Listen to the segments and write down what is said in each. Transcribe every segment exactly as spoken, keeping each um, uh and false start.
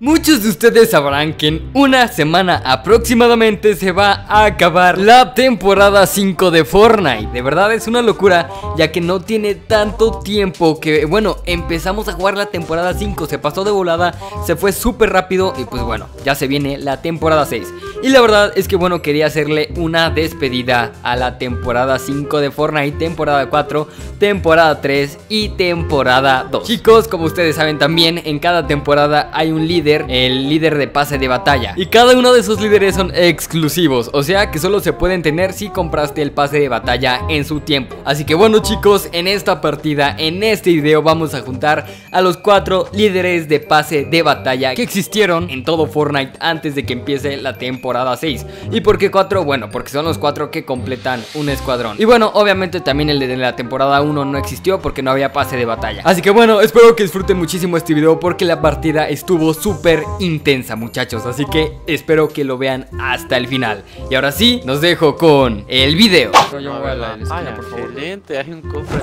Muchos de ustedes sabrán que en una semana aproximadamente se va a acabar la temporada cinco de Fortnite. De verdad es una locura, ya que no tiene tanto tiempo que, bueno, empezamos a jugar la temporada cinco. Se pasó de volada, se fue súper rápido y pues bueno, ya se viene la temporada seis. Y la verdad es que bueno, quería hacerle una despedida a la temporada cinco de Fortnite, temporada cuatro, temporada tres y temporada dos. Chicos, como ustedes saben también, en cada temporada hay un líder, el líder de pase de batalla, y cada uno de esos líderes son exclusivos, o sea que solo se pueden tener si compraste el pase de batalla en su tiempo. Así que bueno chicos, en esta partida, en este video vamos a juntar a los cuatro líderes de pase de batalla que existieron en todo Fortnite antes de que empiece la temporada seis. ¿Y por qué cuatro? Bueno, porque son los cuatro que completan un escuadrón. Y bueno, obviamente también el de la temporada uno no existió porque no había pase de batalla. Así que bueno, espero que disfruten muchísimo este video porque la partida estuvo súper súper intensa, muchachos, así que espero que lo vean hasta el final. Y ahora sí, nos dejo con el video. Yo me voy a la esquina, por favor. Excelente, hay un cofre.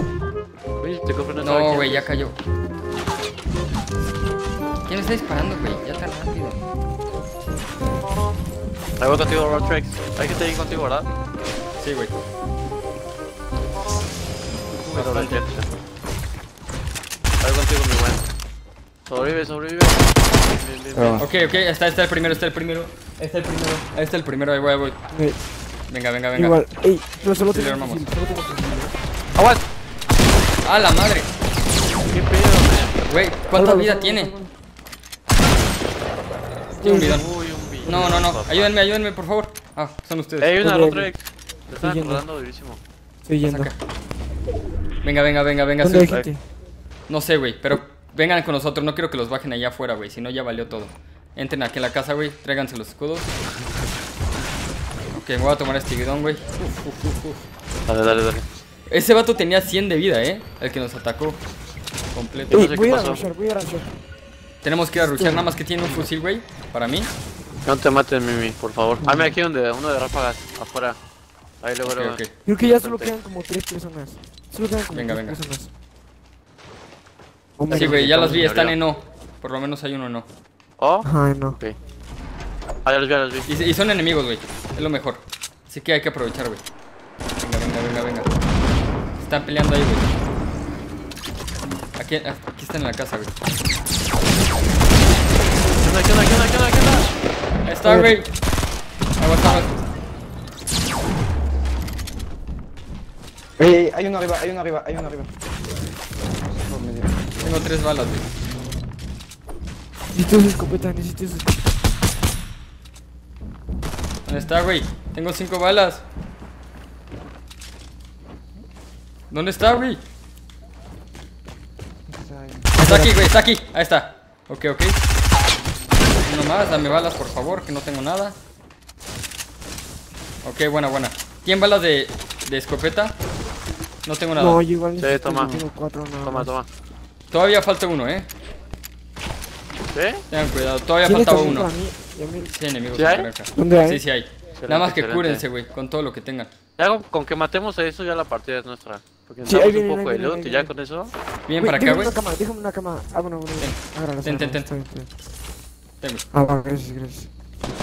Oye, este cofre no estaba aquí. No, güey, ya cayó. ¿Quién me está disparando, güey? Ya está rápido. Traigo contigo RoTrex. Hay que estar ahí contigo, ¿verdad? Sí, güey. Traigo contigo, mi buen. Sobrevive, sobrevive. Oh. Ok, ok, está, está el primero, está el primero. Está el primero, está el primero, ahí voy, ahí voy. Venga, venga, venga. Igual, ey, pero solo sí, te armamos. ¡Aguas! ¡Ah, la madre! ¡Qué pedo! Güey, ¿cuánta Álvaro, vida Álvaro, tiene? Tiene un bidón. No, no, no, ayúdenme, ayúdenme, por favor. Ah, son ustedes. Ey, una, la otra. Te están acordando durísimo. Estoy yendo. Venga, venga, venga, venga. No sé, güey, pero... vengan con nosotros, no quiero que los bajen allá afuera, güey. Si no, ya valió todo. Entren aquí en la casa, güey. Tráiganse los escudos. Ok, me voy a tomar este guidón, güey. Uf, uf, uf, uf. Dale, dale, dale. Ese vato tenía cien de vida, eh. El que nos atacó. Completo. Uy, no sé voy, qué a pasó. Rushar, voy a rushar. Tenemos que ir a rushar, nada más que tiene un fusil, güey. Para mí. No te maten, Mimi, por favor. Hazme uh-huh. aquí donde uno de ráfagas, afuera. Ahí luego, okay, luego. Okay. Creo que ya solo quedan como tres personas. Solo quedan como venga, tres venga. personas. Sí, güey, ya las vi, están en O. Por lo menos hay uno en O. ¿O? Ay, no. Ok. Ah, ya los vi, ya los vi. Y, y son enemigos, güey. Es lo mejor. Así que hay que aprovechar, güey. Venga, venga, venga, venga. Están peleando ahí, güey. Aquí, aquí están en la casa, güey. ¿Qué onda, qué onda, qué onda, qué onda, qué onda? Ahí está, güey. Aguanta, aguanta. Ey, hay uno arriba, hay uno arriba, hay uno arriba. Tengo tres balas, güey. Necesito una escopeta, necesito una escopeta. ¿Dónde está, güey? Tengo cinco balas. ¿Dónde está, güey? Está aquí, güey, está aquí. Ahí está. Ok, ok. Uno más, dame balas, por favor, que no tengo nada. Ok, buena, buena. ¿Tienen balas de, de escopeta? No tengo nada. No, yo igual sí, toma. Tengo cuatro, nada toma, toma. Todavía falta uno, eh. ¿Eh? Tengan cuidado, todavía faltaba uno. Sí, enemigos. ¿Sí hay? ¿Dónde hay? Sí, sí hay. Excelente, nada más que excelente. Cúrense, güey, con todo lo que tengan. Ya con que matemos a eso, ya la partida es nuestra. Porque sí, viene, un poco viene, de loot y ya con eso. Bien, wey, para acá, güey. Déjame una cama. Ah, bueno, bueno. Agárralo. Ten, ten, ten. Ten, ah, bueno, gracias, gracias.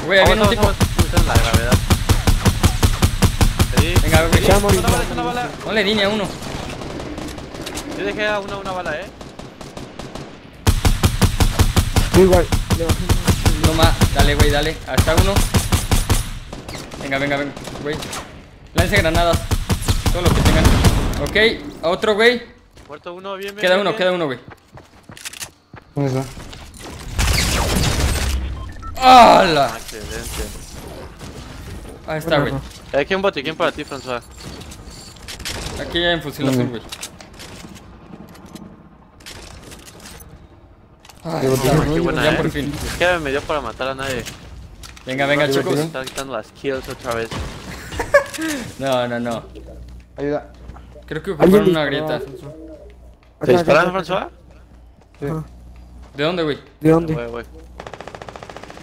Güey, ahí viene un tipo. La gravedad. Venga, güey. Una bala, no le niña a uno. Yo dejé a uno una bala, eh. Igual, le bajé. Toma, dale, güey, dale. Hasta uno. Venga, venga, venga, güey. Lance granadas. Todo lo que tengan. Ok, a otro, güey. Muerto uno, bien, bien. Queda uno, bien. queda uno, güey. ¿Dónde está? ¡Hala! Excelente. Ahí está, güey. Aquí hay un botiquín para ti, François. Aquí hay un fusil azul, güey. Ay, claro, qué buena, ya eh. por fin. Es que me dio para matar a nadie. Venga, venga, no, chicos. Están quitando las kills otra vez. No, no, no. Ayuda. Creo que ocuparon una grieta. ¿Te dispararon, François? Sí. ¿De dónde, güey? ¿De dónde? Wey, wey.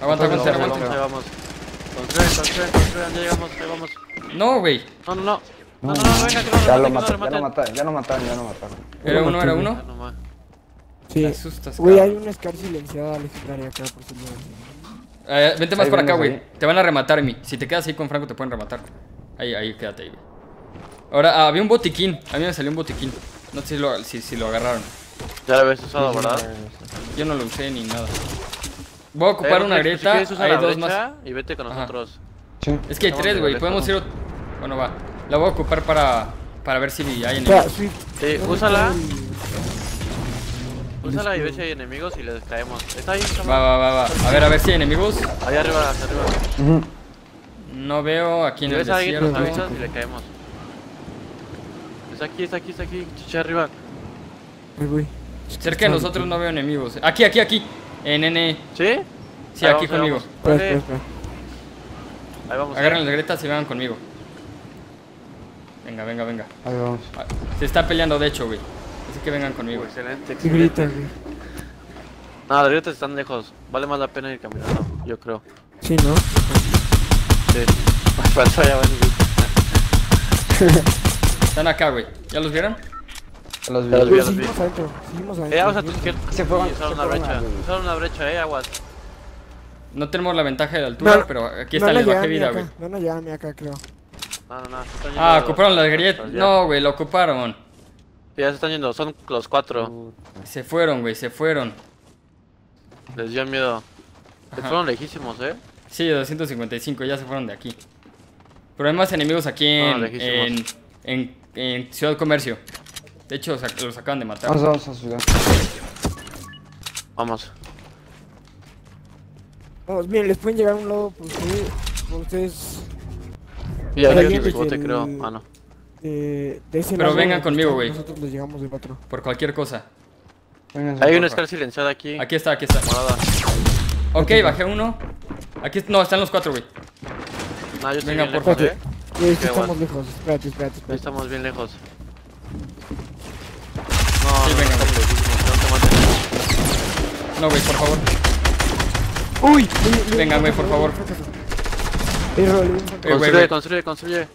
Aguanta, aguanta, aguanta. Ahí vamos. Con tres, con tres, con tres. Ya llegamos, ya vamos. No, güey. No, no, no. No, no, no, venga, que no, ya lo mataron, ya lo mataron, ya lo mataron. ¿Era uno, era uno? Sí. Te asustas, güey, cabrón. Hay una Scar silenciada legendaria acá por su lado. Eh, vente más ahí para acá, güey. Te van a rematar, mi. Si te quedas ahí con Franco te pueden rematar. Ahí, ahí, quédate ahí, güey. Ahora, había un botiquín. A mí me salió un botiquín. No sé si lo, si, si lo agarraron. Ya lo habías usado, ¿verdad? Yo no lo usé ni nada. Voy a ocupar eh, una grieta. Hay una dos más. Y vete con nosotros. Sí. Es que hay tres, güey. Podemos ir. Bueno, va. La voy a ocupar para, para ver si hay enemigos. Sí, eh, úsala. Úsala y ve si hay enemigos y les caemos. Está ahí, está va, va, va, va. A ver, a ver si hay enemigos. Ahí arriba, hasta arriba. Uh-huh. No veo aquí en el desierto. Si ves a alguien, nos avisas y le caemos. Está aquí, está aquí, está aquí. Chicha arriba. Uy, uy. Cerca de nosotros no veo enemigos. Aquí, aquí, aquí. En N. ¿Sí? Sí, ahí aquí vamos, conmigo. Vamos. Vale. Ahí vamos. Agarren las grietas y vengan conmigo. Venga, venga, venga. Ahí vamos. Se está peleando, de hecho, güey. Así que vengan conmigo. Uy, excelente, excelente. Grita, güey. No, las grietas están lejos. Vale más la pena ir caminando, yo creo. Sí, ¿no? Sí. Falta ya, güey. Están acá, güey. ¿Ya los vieron? Los vi, los vi, los vi. Seguimos adentro, seguimos adentro. Eh, vamos a tu izquierda. Se fue, sí, usaron una brecha. Usaron una brecha, eh, aguas. No tenemos la ventaja de la altura, no, pero aquí está, no le bajé vida, güey. No, no, ya, ni acá, creo. No, no, no. Ah, ocuparon las grietas. No, güey, lo ocuparon. Sí, ya se están yendo, son los cuatro. Se fueron, güey, se fueron. Les dio miedo. Se fueron lejísimos, eh. Sí, doscientos cincuenta y cinco, ya se fueron de aquí. Pero hay más enemigos aquí en, no, en, en, en Ciudad Comercio. De hecho, los acaban de matar. Vamos, vamos a Ciudad. Vamos. Vamos, miren, les pueden llegar a un lado por ustedes. Por ustedes. Y ahí hay un bote, creo. Ah, no. De, de ese Pero lado, vengan conmigo, güey. Nosotros les llegamos de cuatro. Por cualquier cosa. Vénganse, hay una Scar silenciada aquí. Aquí está, aquí está. Morada. Ok, bajé uno. Aquí, no, están los cuatro, güey. No, yo estoy Venga, bien por lejos, ¿eh? eh estamos bueno. lejos. Espérate, espérate, espérate. Estamos bien lejos. Sí, venga, güey. No, güey, por favor. Uy, venga, güey, por favor. Construye, wey, wey. construye, construye.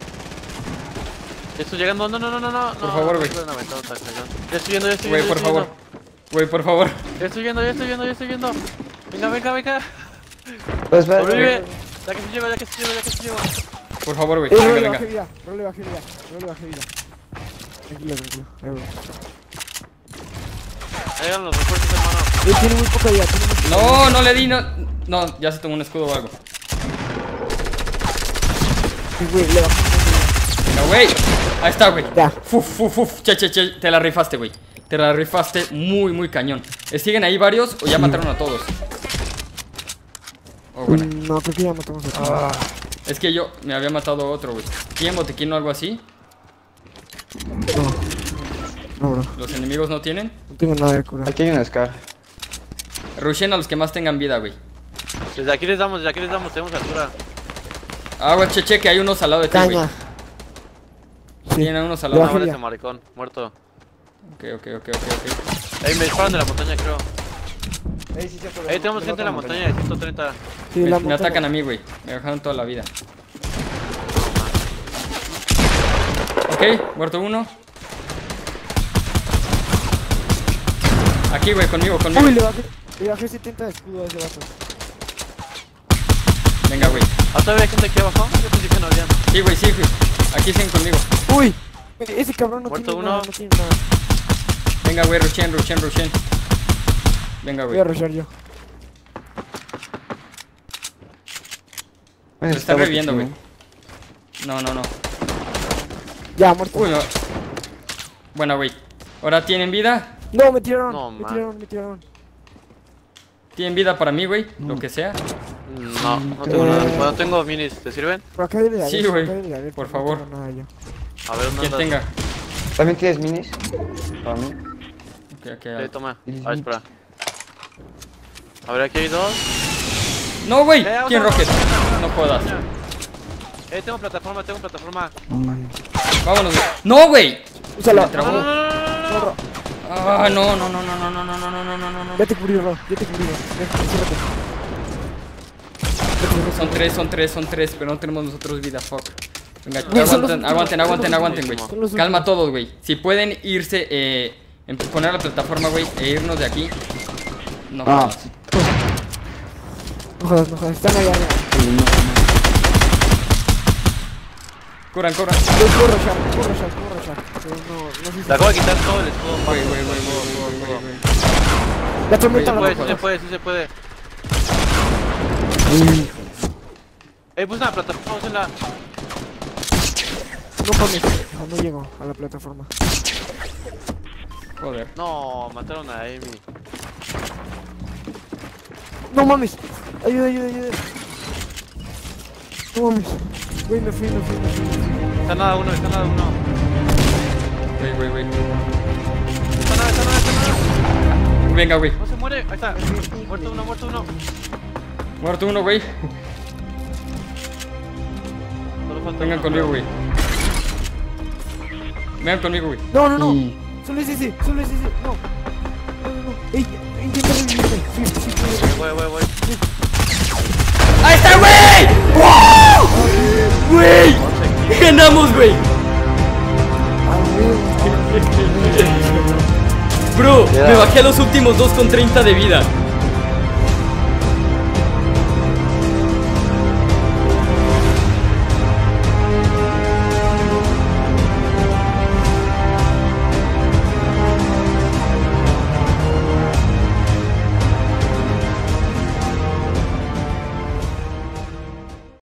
Estoy llegando, no, no, no, no, no. Por favor, güey. Ya estoy yendo, ya estoy yendo. Güey, por favor. Güey, por favor. Ya estoy yendo, ya estoy yendo, ya estoy yendo. Venga, venga, venga. Pues, pues, sobrevive. Ya que se lleva, ya que se lleva, ya que se lleva. Por favor, güey. Venga, venga. Bajé vida, no le bajé vida, no le bajé vida. Tranquilo, tranquilo. Ahí, güey. Llegan los refuerzos, hermano. Él tiene muy poca vida, tiene mucho. No, no le di, no. No, ya se tomó un escudo o algo. Sí, güey, le bajé. Venga, güey. Ahí está, güey. Ya. Fuf, fuf, fuf. Che, che, che. Te la rifaste, güey. Te la rifaste muy, muy cañón. ¿Siguen ahí varios o ya mataron a todos? Oh, bueno. No, creo que ya matamos a todos. Ah. Es que yo me había matado a otro, güey. ¿Tienen botiquín o algo así? No. No, bro. ¿Los enemigos no tienen? No tengo nada de cura. Aquí hay una Scar. Rushen a los que más tengan vida, güey. Desde aquí les damos, desde aquí les damos, tenemos altura. Ah, güey, cheche, que hay unos al lado de ti, güey. Sí. Tienen unos al lado de ese maricón, muerto. Ok, ok, ok, ok, ok. Ahí me disparan de la montaña, creo. Ahí, sí, sí, Ahí tenemos gente en la montaña, montaña de ciento treinta. Sí, me, la montaña. Me atacan a mí, güey. Me dejaron toda la vida. Ok, muerto uno. Aquí, güey, conmigo, conmigo. Uy, le bajé, le bajé setenta de escudo a ese vaso. Venga, güey. ¿Ah, todavía hay gente aquí abajo? Yo pensé que no había. Sí, güey, sí, güey. Aquí siguen conmigo. Uy, ese cabrón no tiene nada, no tiene nada. Venga, güey, rushen, rushen, rushen. Venga, güey. Voy a rushar yo. Se está reviviendo, güey. No, no, no. Ya, muerto. Uy, no. Bueno, güey. Ahora tienen vida. No, me tiraron, no, me tiraron, me tiraron. ¿Tienen vida para mí, güey? Mm. Lo que sea. No, no tengo eh... nada. Bueno, tengo minis, ¿te sirven? Por acá debe de haber, sí, güey, por favor. No tengo nada yo. A ver, ¿quién tenga? ¿También tienes minis? Para mí. Ok, ok. Sí, toma. A ver, espera. A ver, aquí hay dos. No, güey. Eh, ¿Quién rocket? No jodas. Eh, tengo plataforma, tengo plataforma. Oh, vámonos, güey. No, güey. Úsala. No, no, no, no, no. Ah, no, no, no, no, no, no, no, no, no, no, no, no. Ya te cubrí, bro, ya te cubrí, bro. Son tres, son tres, son tres, pero no tenemos nosotros vida, fuck. Venga, aguanten, aguanten, aguanten, aguanten, güey. Calma todos, güey. Si pueden irse, eh, En poner la plataforma, güey, e irnos de aquí. No jodas. No jodas, no jodas. Están allá, no. Curan, curan. Yo corro ya, corro ya, corro ya. La acabo de quitar todo el escudo. Güey, güey, güey, güey, güey. Sí se puede, sí se puede. Eh, puse una plataforma, usen la... No mames, no llego a la plataforma. Joder. No, mataron a Amy. No mames. Ayuda, ayuda, ayuda. No mames. Güey, me fui, me fui, me fui. Está nada uno, está nada uno. Güey, güey, güey. Está nada, está nada, está nada. Venga, güey. No se muere, ahí está. Muerto uno, muerto uno. Muerto uno, güey. Vengan conmigo, güey. Vengan conmigo, güey. No, no, no. Y... Solo es ese, solo es ese. No. No, no, no. Ey, intenta revivirme. Sí, sí, sí. Voy, voy, voy. ¡Ahí está, güey! ¡Wow! ¡Güey! ¡Ganamos, güey! Bro, me bajé a los últimos dos con treinta de vida.